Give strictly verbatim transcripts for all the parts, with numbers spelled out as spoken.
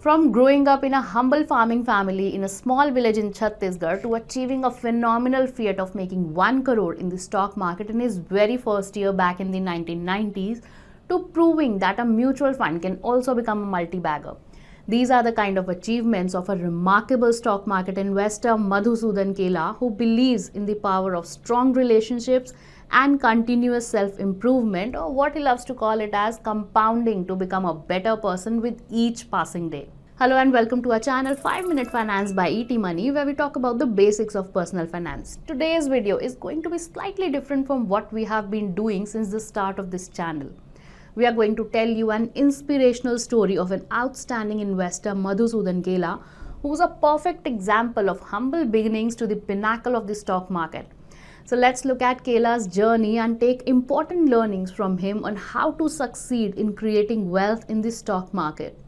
From growing up in a humble farming family in a small village in Chhattisgarh to achieving a phenomenal feat of making one crore in the stock market in his very first year back in the nineteen nineties, to proving that a mutual fund can also become a multi-bagger. These are the kind of achievements of a remarkable stock market investor Madhusudan Kela, who believes in the power of strong relationships and continuous self-improvement, or what he loves to call it as compounding, to become a better person with each passing day. Hello and welcome to our channel five minute finance by E T Money, where we talk about the basics of personal finance. Today's video is going to be slightly different from what we have been doing since the start of this channel. We are going to tell you an inspirational story of an outstanding investor, Madhusudan Kela, who was a perfect example of humble beginnings to the pinnacle of the stock market. So let's look at Kela's journey and take important learnings from him on how to succeed in creating wealth in the stock market.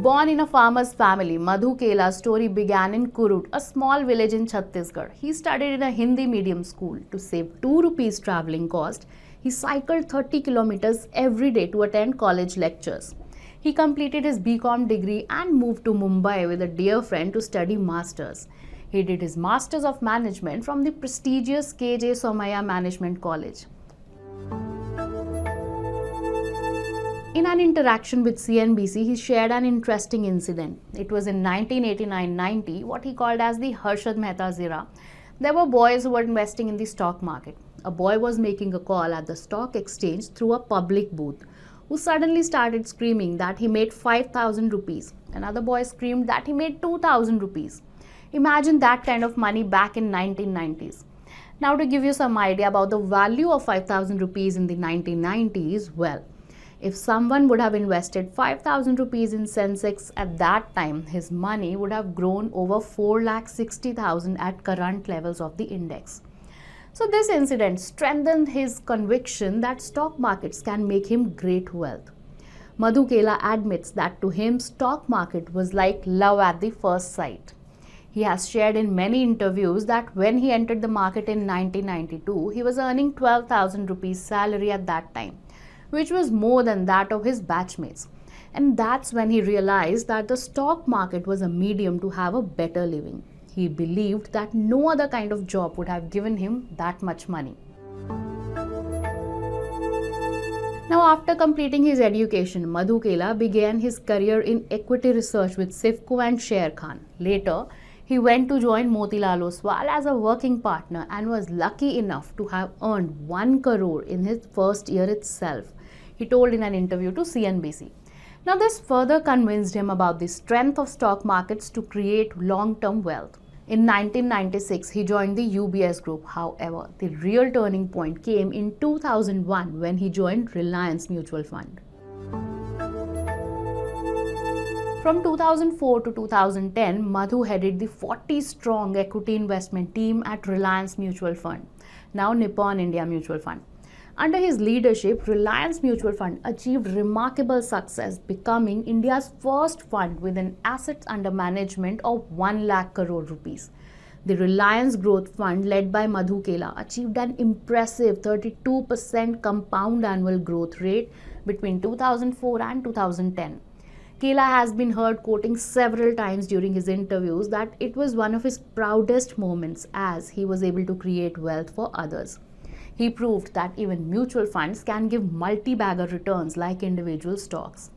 Born in a farmer's family, Madhu Kela's story began in Kurud, a small village in Chhattisgarh. He studied in a Hindi medium school. To save two rupees travelling cost, he cycled thirty kilometers every day to attend college lectures. He completed his B Com degree and moved to Mumbai with a dear friend to study masters. He did his Masters of Management from the prestigious K J Somaiya Management College. In an interaction with C N B C, he shared an interesting incident. It was in nineteen eighty-nine ninety, what he called as the Harshad Mehta's era. There were boys who were investing in the stock market. A boy was making a call at the stock exchange through a public booth, who suddenly started screaming that he made five thousand rupees. Another boy screamed that he made two thousand rupees. Imagine that kind of money back in nineteen nineties. Now, to give you some idea about the value of five thousand rupees in the nineteen nineties, well, if someone would have invested five thousand rupees in Sensex at that time, his money would have grown over four lakh sixty thousand at current levels of the index. So this incident strengthened his conviction that stock markets can make him great wealth. Madhu Kela admits that to him, stock market was like love at the first sight. He has shared in many interviews that when he entered the market in nineteen ninety-two, he was earning twelve thousand rupees salary at that time, which was more than that of his batchmates. And that's when he realized that the stock market was a medium to have a better living. He believed that no other kind of job would have given him that much money. Now, after completing his education, Madhu Kela began his career in equity research with Sifco and Sher Khan. Later, he went to join Motilal Oswal as a working partner and was lucky enough to have earned one crore in his first year itself, he told in an interview to C N B C. Now, this further convinced him about the strength of stock markets to create long-term wealth. In nineteen ninety-six, he joined the U B S Group. However, the real turning point came in two thousand one when he joined Reliance Mutual Fund. From two thousand four to two thousand ten, Madhu headed the forty strong equity investment team at Reliance Mutual Fund, now Nippon India Mutual Fund. Under his leadership, Reliance Mutual Fund achieved remarkable success, becoming India's first fund with an assets under management of one lakh crore rupees. The Reliance Growth Fund, led by Madhu Kela, achieved an impressive thirty-two percent compound annual growth rate between two thousand four and two thousand ten. Kela has been heard quoting several times during his interviews that it was one of his proudest moments as he was able to create wealth for others. He proved that even mutual funds can give multi-bagger returns like individual stocks.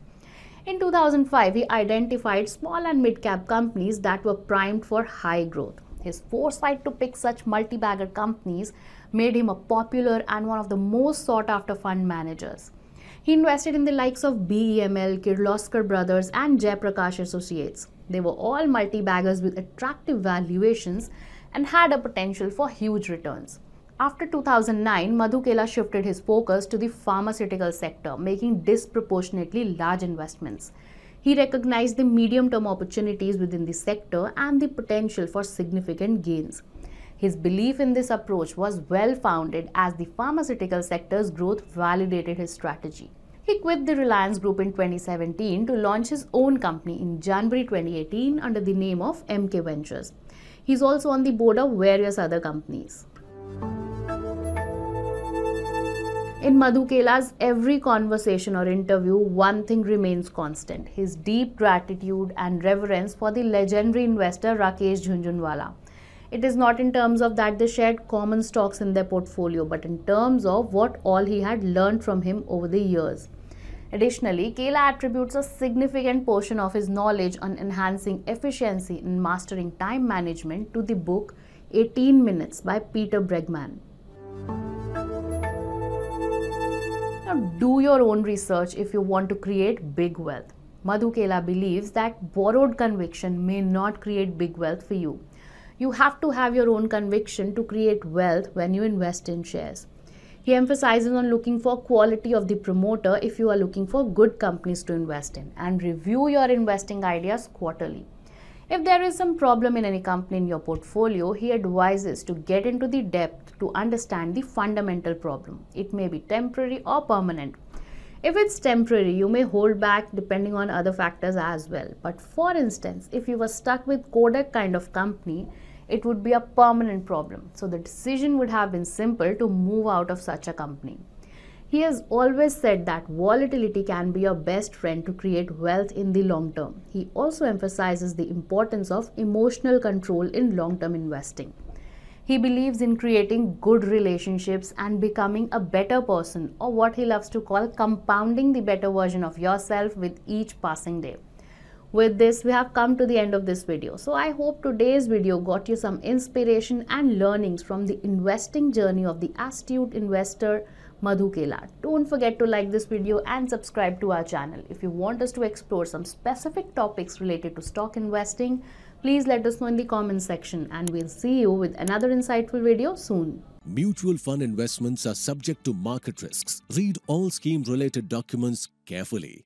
In two thousand five, he identified small and mid-cap companies that were primed for high growth. His foresight to pick such multi-bagger companies made him a popular and one of the most sought-after fund managers. He invested in the likes of B E M L, Kirloskar Brothers and Jai Prakash Associates. They were all multi-baggers with attractive valuations and had a potential for huge returns. After two thousand nine, Madhu Kela shifted his focus to the pharmaceutical sector, making disproportionately large investments. He recognized the medium-term opportunities within the sector and the potential for significant gains. His belief in this approach was well-founded as the pharmaceutical sector's growth validated his strategy. He quit the Reliance Group in twenty seventeen to launch his own company in January twenty eighteen under the name of M K Ventures. He's also on the board of various other companies. In Madhu Kela's every conversation or interview, one thing remains constant: his deep gratitude and reverence for the legendary investor Rakesh Jhunjhunwala. It is not in terms of that they shared common stocks in their portfolio, but in terms of what all he had learned from him over the years. Additionally, Kela attributes a significant portion of his knowledge on enhancing efficiency and mastering time management to the book eighteen minutes by Peter Bregman. Now, do your own research if you want to create big wealth. Madhu Kela believes that borrowed conviction may not create big wealth for you. You have to have your own conviction to create wealth when you invest in shares. He emphasizes on looking for quality of the promoter if you are looking for good companies to invest in, and review your investing ideas quarterly. If there is some problem in any company in your portfolio, he advises to get into the depth to understand the fundamental problem. It may be temporary or permanent. If it's temporary, you may hold back depending on other factors as well. But for instance, if you were stuck with Kodak kind of company, it would be a permanent problem. So the decision would have been simple to move out of such a company. He has always said that volatility can be your best friend to create wealth in the long term. He also emphasizes the importance of emotional control in long-term investing. He believes in creating good relationships and becoming a better person, or what he loves to call compounding the better version of yourself with each passing day. With this, we have come to the end of this video. So I hope today's video got you some inspiration and learnings from the investing journey of the astute investor Madhu Kela. Don't forget to like this video and subscribe to our channel. If you want us to explore some specific topics related to stock investing, please let us know in the comment section, and we'll see you with another insightful video soon. Mutual fund investments are subject to market risks. Read all scheme related documents carefully.